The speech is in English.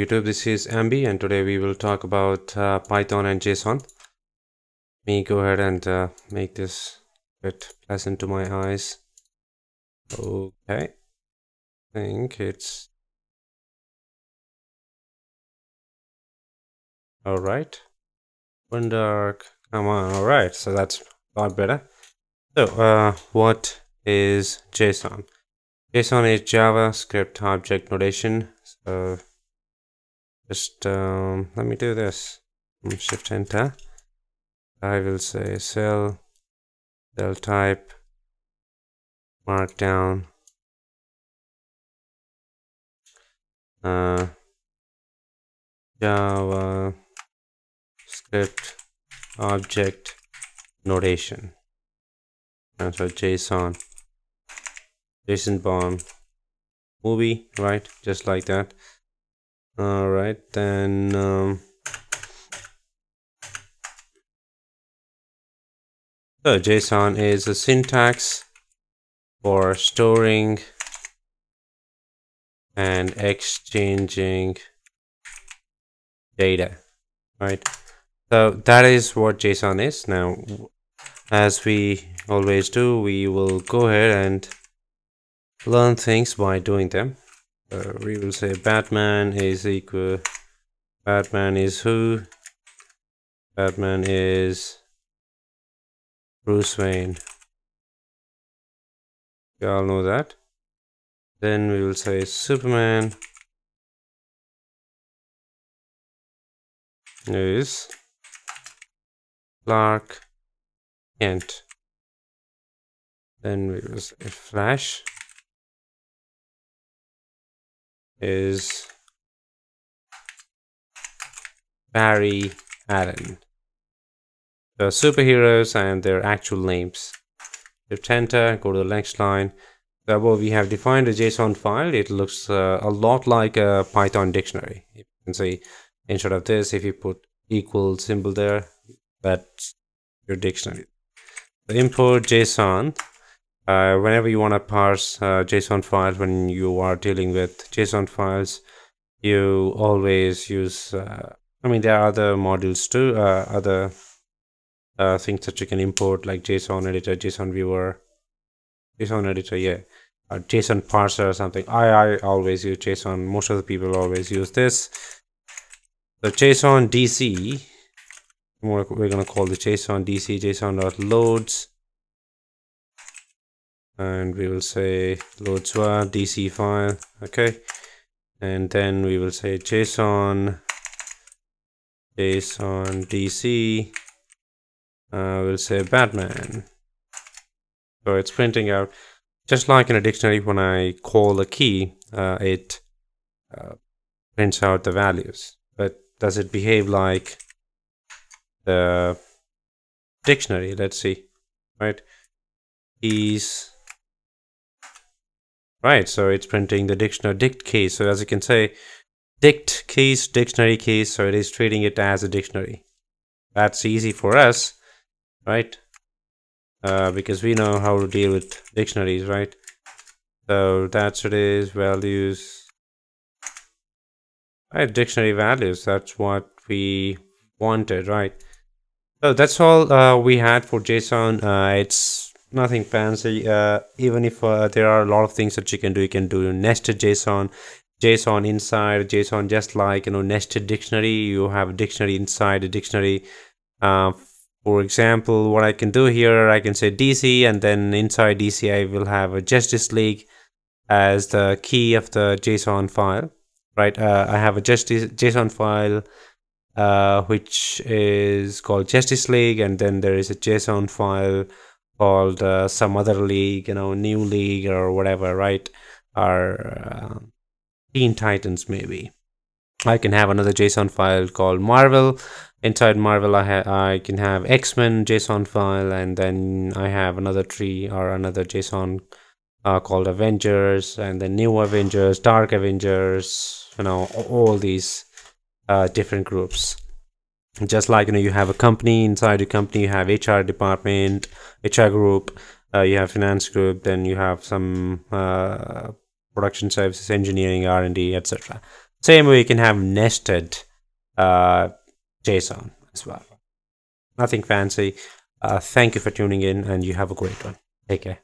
YouTube, this is Ambi, and today we will talk about Python and JSON. Let me go ahead and make this a bit pleasant to my eyes. Okay, I think it's all right. One dark, come on. All right, so that's a lot better. So, what is JSON? JSON is JavaScript object notation. So, just let me do this. Shift Enter. I will say cell type markdown JavaScript object notation. And so JSON movie, right? Just like that. All right, then so JSON is a syntax for storing and exchanging data, right? So that is what JSON is. Now, as we always do, we will go ahead and learn things by doing them. We will say Batman is who? Batman is Bruce Wayne. You all know that. Then we will say Superman is Clark Kent. Then we will say Flash is Barry Allen. The superheroes and their actual names. Shift Enter, go to the next line. So we have defined a JSON file. It looks a lot like a Python dictionary. You can see instead of this, if you put equal symbol there, that's your dictionary. So import JSON. Whenever you want to parse JSON files, when you are dealing with JSON files, you always use, I mean, there are other modules too, other things that you can import like JSON editor, JSON viewer, JSON editor, yeah, or JSON parser or something. I always use JSON. Most of the people always use this. The JSON DC, we're going to call the JSON DC, JSON.loads. And we will say loads var DC file, okay, and then we will say JSON DC, we'll say Batman. So it's printing out just like in a dictionary. When I call a key, it prints out the values, but does it behave like the dictionary? Let's see, right? Right, so it's printing the dictionary dict keys. So as you can say, dict keys, dictionary keys. So it is treating it as a dictionary. That's easy for us, right? Because we know how to deal with dictionaries, right? So that's what it is, values. Right, dictionary values. That's what we wanted, right? So that's all we had for JSON. It's nothing fancy. Even if there are a lot of things that you can do nested JSON, JSON inside JSON, just like, you know, nested dictionary. You have a dictionary inside a dictionary. For example, what I can do here, I can say DC, and then inside DC I will have a Justice League as the key of the JSON file, right? I have a JSON file which is called Justice League, and then there is a JSON file called some other league, you know, new league or whatever, right? Or Teen Titans, maybe. I can have another JSON file called Marvel. Inside Marvel, I can have X-Men JSON file, and then I have another tree or another JSON called Avengers, and then New Avengers, Dark Avengers, you know, all these different groups. Just like, you know, you have a company. Inside your company you have HR department, HR group, you have finance group, then you have some production services, engineering, R&D, etc. Same way you can have nested JSON as well. Nothing fancy. Thank you for tuning in, and you have a great one. Take care.